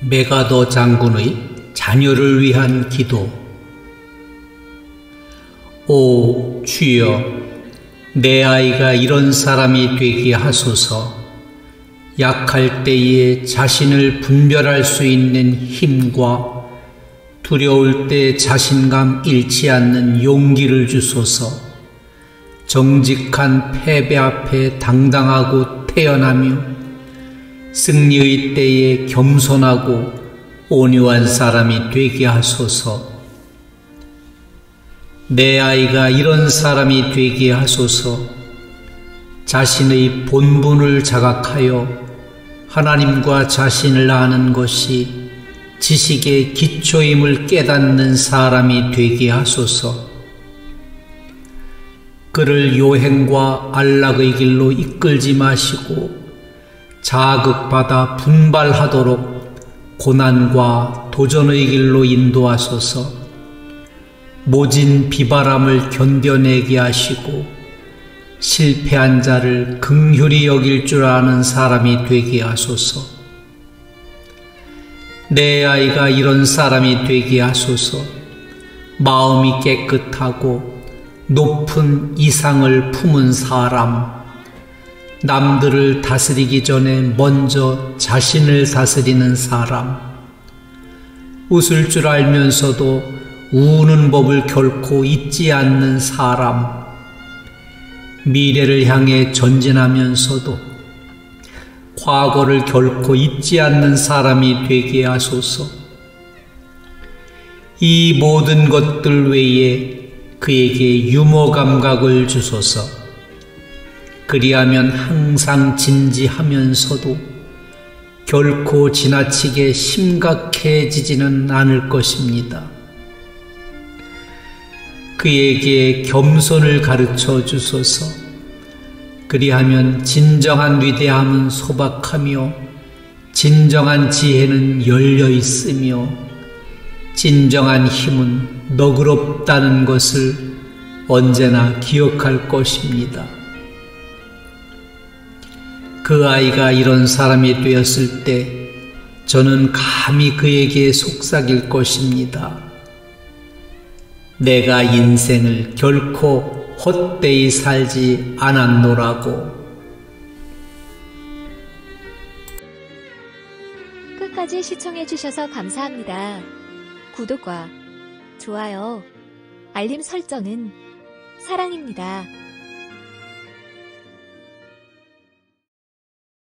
맥아더 장군의 자녀를 위한 기도. 오 주여, 내 아이가 이런 사람이 되게 하소서. 약할 때에 자신을 분별할 수 있는 힘과 두려울 때 자신감 잃지 않는 용기를 주소서. 정직한 패배 앞에 당당하고 태연하며 승리의 때에 겸손하고 온유한 사람이 되게 하소서. 내 아이가 이런 사람이 되게 하소서. 자신의 본분을 자각하여 하나님과 자신을 아는 것이 지식의 기초임을 깨닫는 사람이 되게 하소서. 그를 요행과 안락의 길로 이끌지 마시고 자극받아 분발하도록 고난과 도전의 길로 인도하소서. 모진 비바람을 견뎌내게 하시고 실패한 자를 긍휼히 여길 줄 아는 사람이 되게 하소서. 내 아이가 이런 사람이 되게 하소서. 마음이 깨끗하고 높은 이상을 품은 사람, 남들을 다스리기 전에 먼저 자신을 다스리는 사람, 웃을 줄 알면서도 우는 법을 결코 잊지 않는 사람, 미래를 향해 전진하면서도 과거를 결코 잊지 않는 사람이 되게 하소서. 이 모든 것들 외에 그에게 유머 감각을 주소서. 그리하면 항상 진지하면서도 결코 지나치게 심각해지지는 않을 것입니다. 그에게 겸손을 가르쳐 주소서. 그리하면 진정한 위대함은 소박하며 진정한 지혜는 열려 있으며 진정한 힘은 너그럽다는 것을 언제나 기억할 것입니다. 그 아이가 이런 사람이 되었을 때 저는 감히 그에게 속삭일 것입니다. 내가 인생을 결코 헛되이 살지 않았노라고. 끝까지 시청해주셔서 감사합니다. 구독과 좋아요, 알림 설정은 사랑입니다.